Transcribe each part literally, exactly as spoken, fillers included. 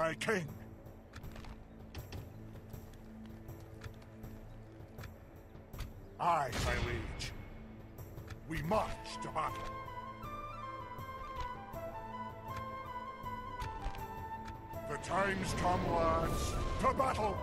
my king. Aye, my liege. We march to battle. The time's come, lads, to battle!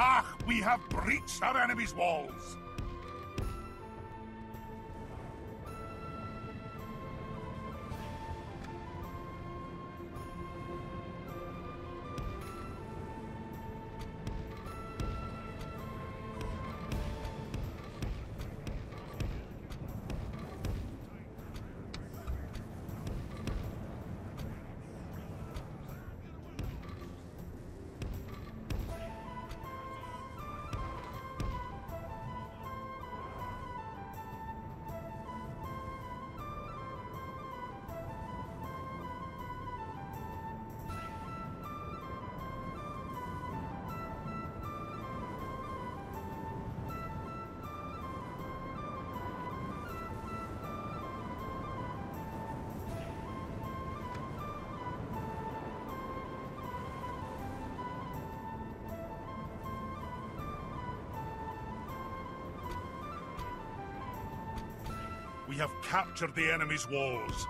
Ah, we have breached our enemy's walls! We have captured the enemy's walls.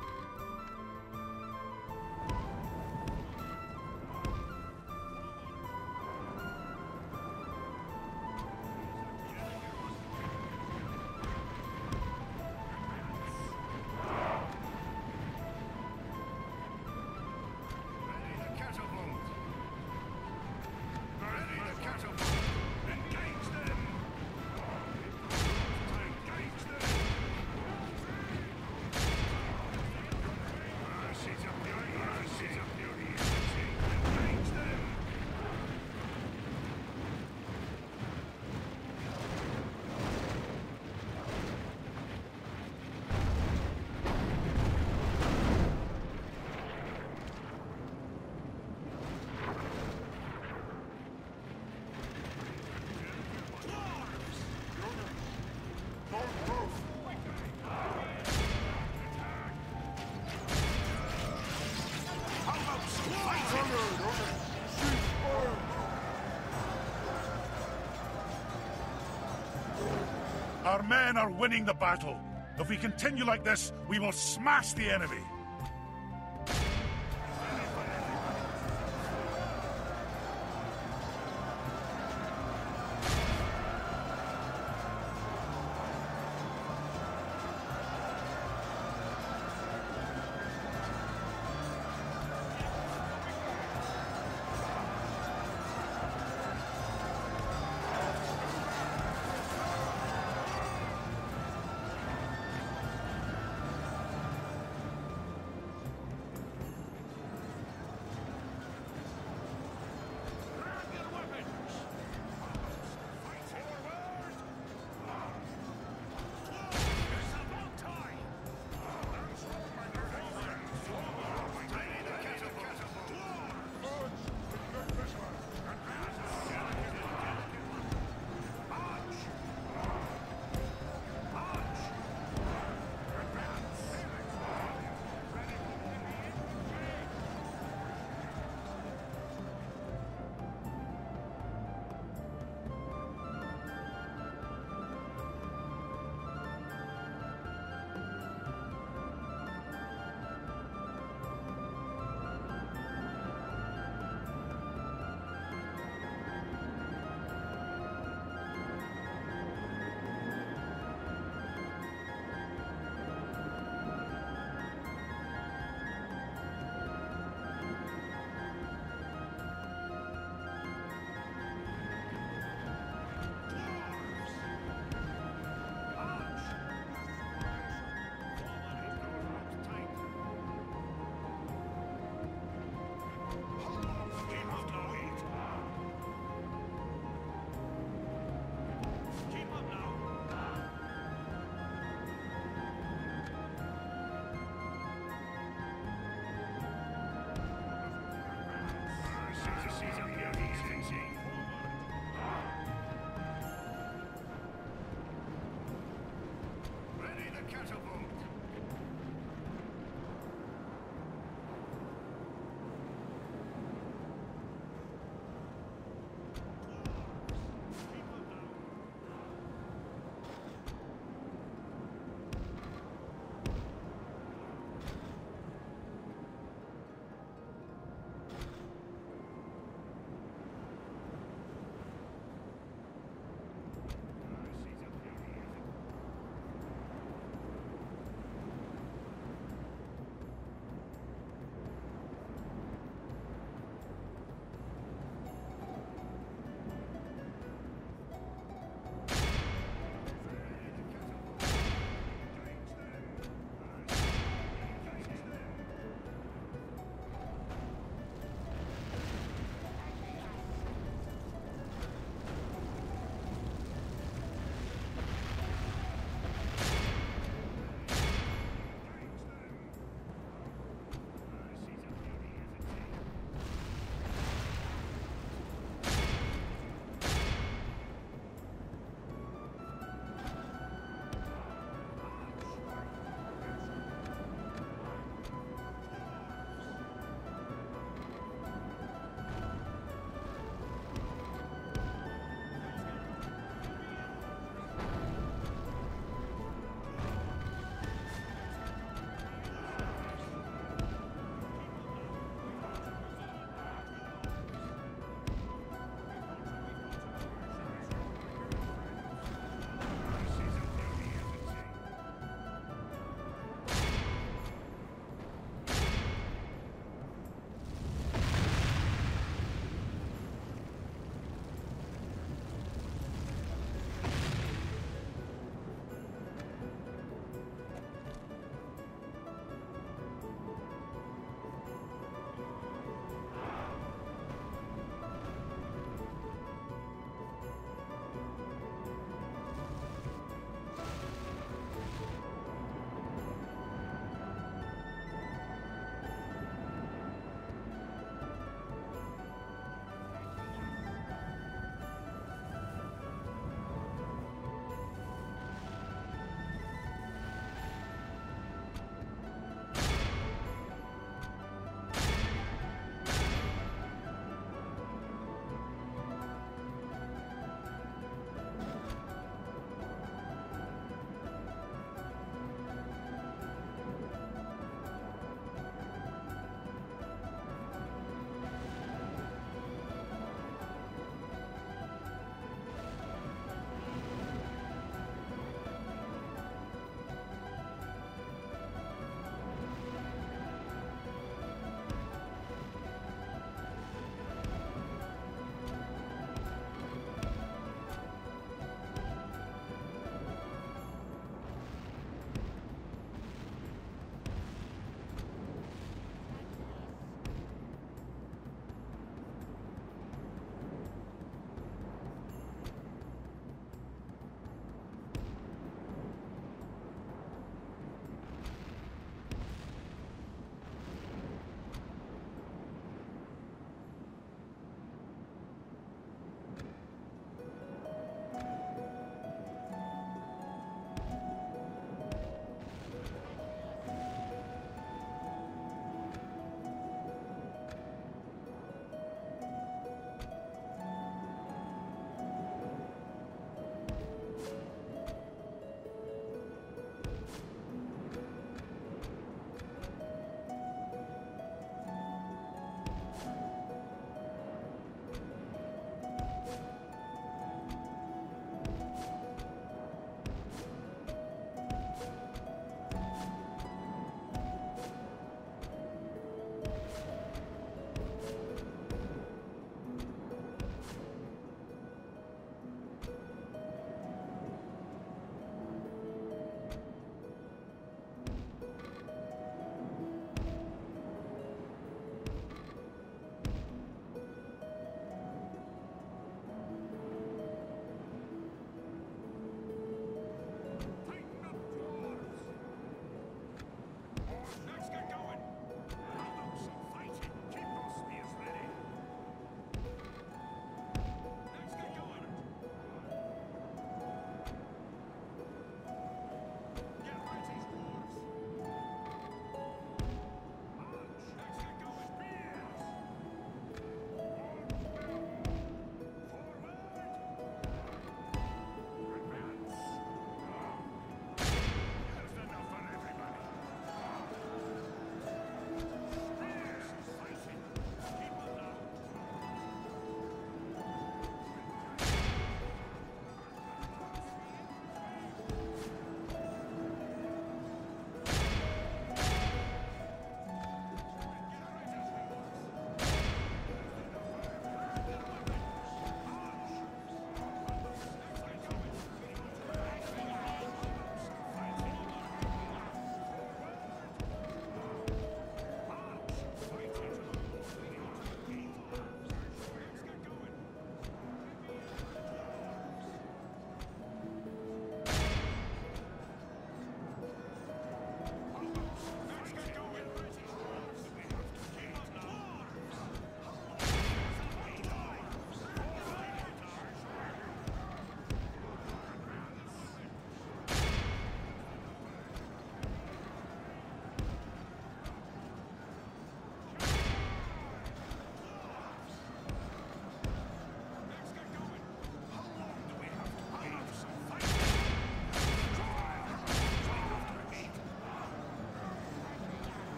Our men are winning the battle. If we continue like this, we will smash the enemy.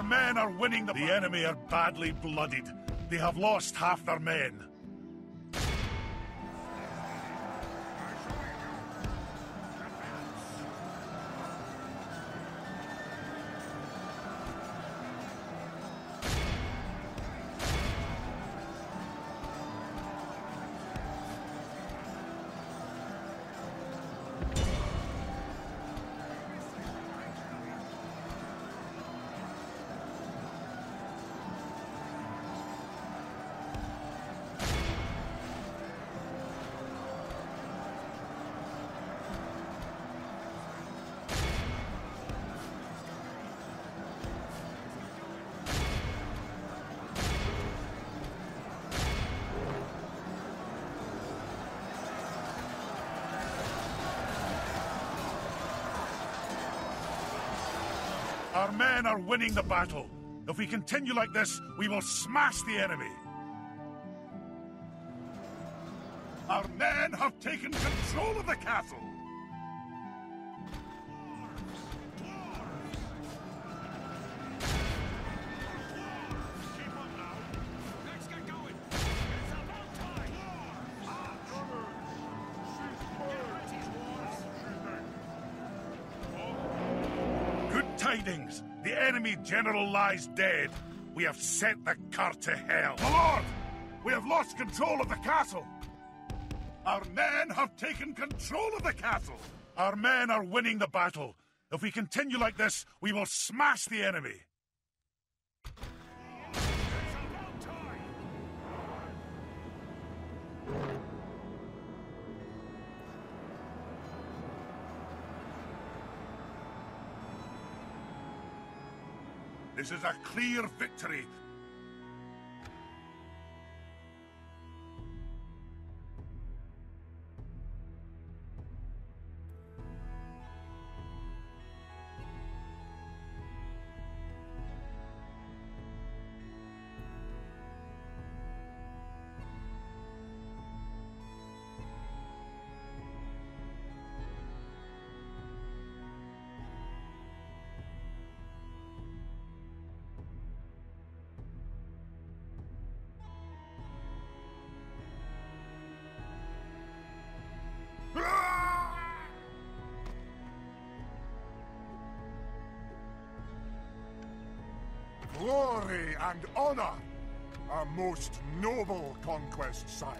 Our men are winning the... The enemy are badly bloodied. They have lost half their men. Our men are winning the battle. If we continue like this, we will smash the enemy. Our men have taken control of the castle. Tidings. The enemy general lies dead. We have sent the cart to hell. My lord! We have lost control of the castle. Our men have taken control of the castle. Our men are winning the battle. If we continue like this, we will smash the enemy. This is a clear victory. Glory and honor! A most noble conquest, sire.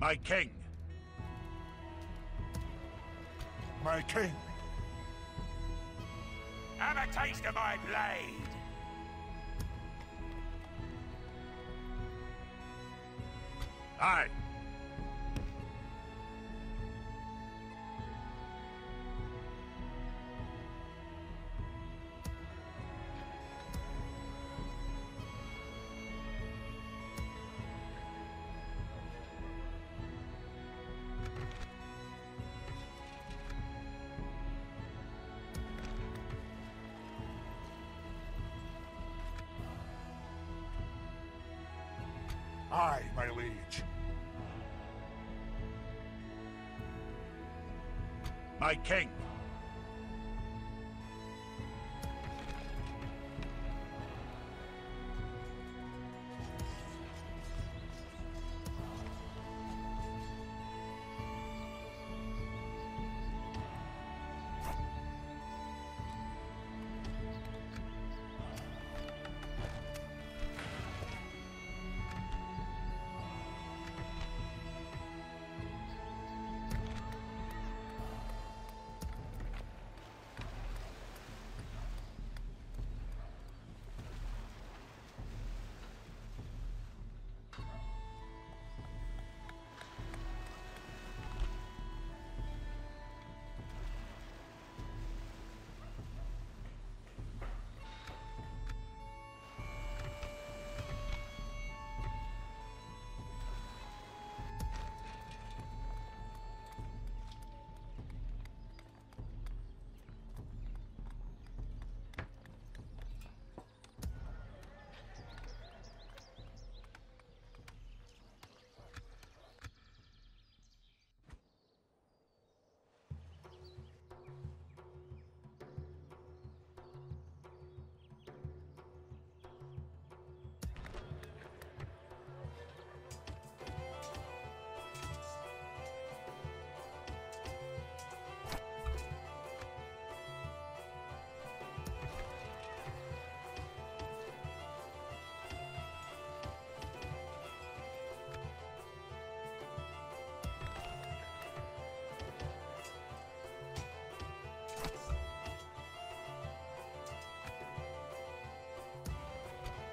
My king. My king. Have a taste of my blade. Aye. Aye, my liege. My king.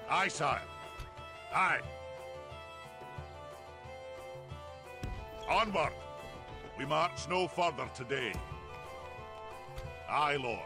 I saw him. Aye. Onward. We march no further today. Aye, Lord.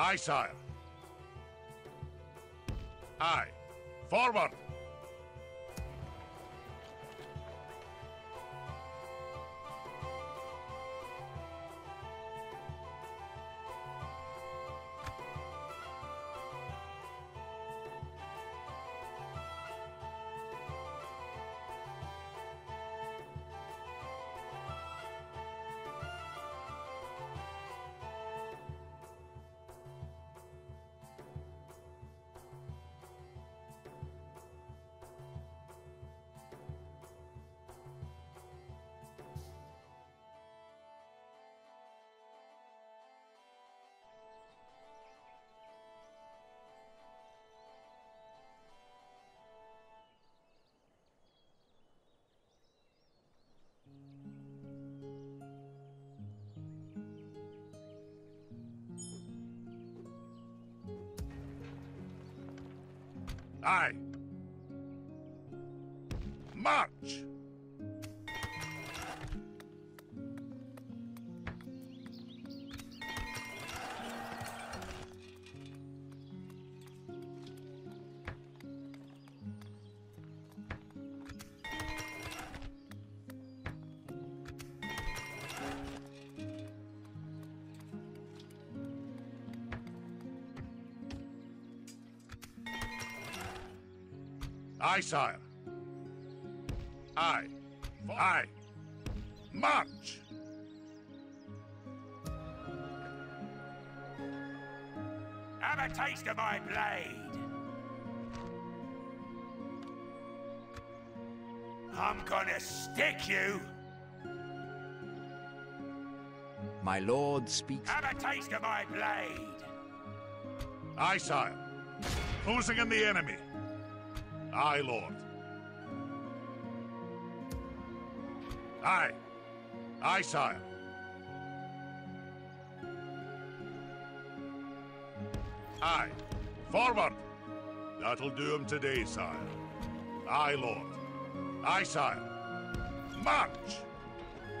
Aye, sire. Aye. Forward! Aye. March! Aye, sire. Aye. Aye. March! Have a taste of my blade! I'm gonna stick you! My lord speaks... Have a taste of my blade! Aye, sire. Closing in the enemy. Aye, Lord. Aye. Aye, sire. Aye. Forward! That'll do him today, sire. Aye, Lord. Aye, sire. March!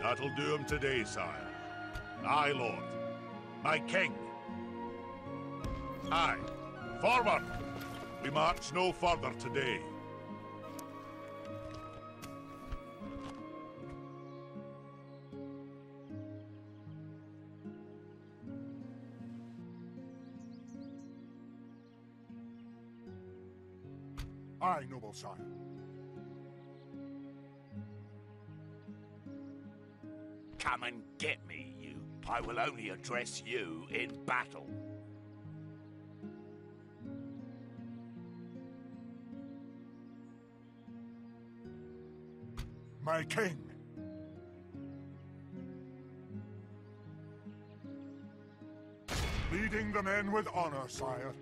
That'll do him today, sire. Aye, Lord. My king. Aye. Forward! We march no further today. Aye, noble sire. Come and get me, you. I will only address you in battle. My king. Leading the men with honor, sire.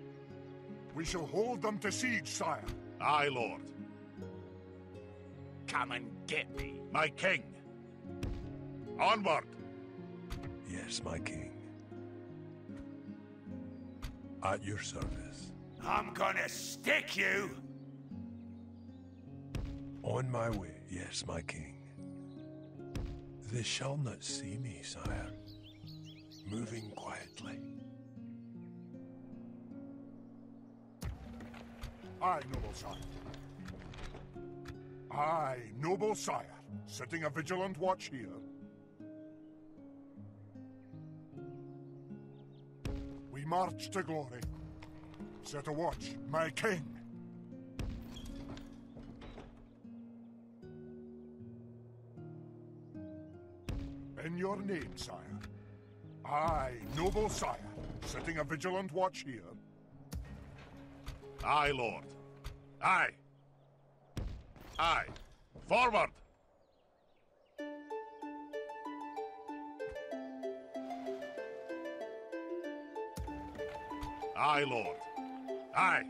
We shall hold them to siege, sire. Aye, Lord. Come and get me. My king. Onward. Yes, my king. At your service. I'm gonna stick you. On my way. Yes, my king. They shall not see me, sire. Moving quietly. Aye, noble sire. Aye, noble sire. Setting a vigilant watch here. march to glory. Set a watch, my king. In your name, sire. I, noble sire, setting a vigilant watch here. Aye, lord. Aye. Aye. Forward! Aye, lord. Aye.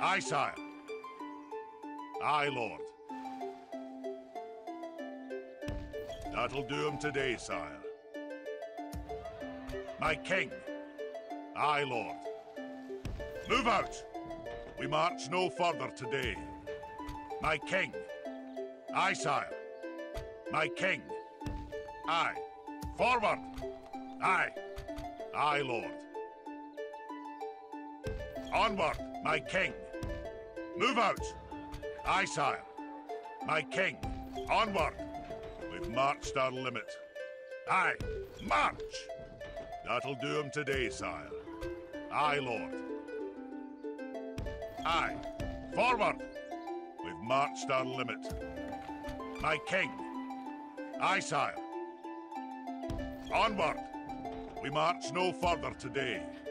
Aye, sire. Aye, lord. That'll do him today, sire. My king. Aye, lord. Move out. We march no further today. My king. Aye, sire. My king. Aye. Forward. Aye. Aye, lord. Onward, my king. Move out. Aye, sire. My king, onward. We've marched our limit. Aye, march! That'll do him today, sire. Aye, lord. Aye, forward! We've marched our limit. My king. Aye, sire. Onward. We march no further today.